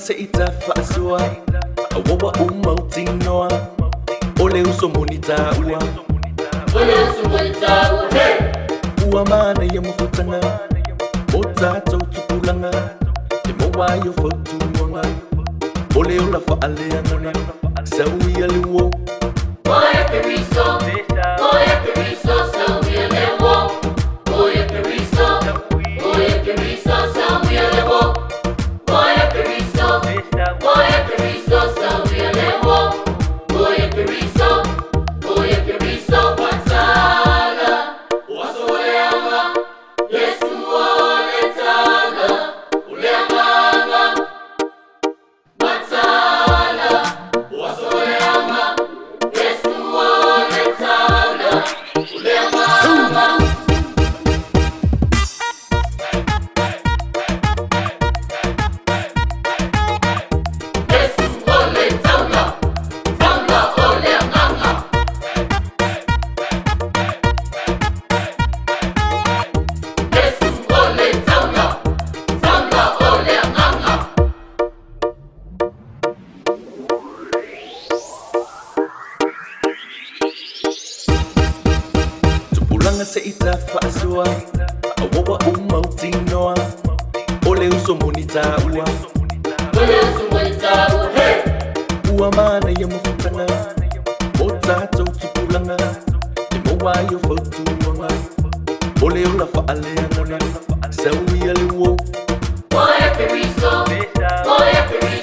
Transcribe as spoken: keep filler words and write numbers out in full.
Sa itafasua awawa umautinoa ole uso monita ua ole uso monita ua ua mana ya mufutanga ota tautukulanga temowa yo fotumona ole ola fa aleana sawi aliwo oya periso oya periso sawi aliwo oya periso oya periso sawi aliwo oya periso. Boya Periso, so we are there. Boya Periso, Boya Periso, Patala. Waso Leama, Yesu Oletala. Uleama, Patala. Waso Leama, Yesu Oletala. Uleama. Boy, Periso, Boy, Periso.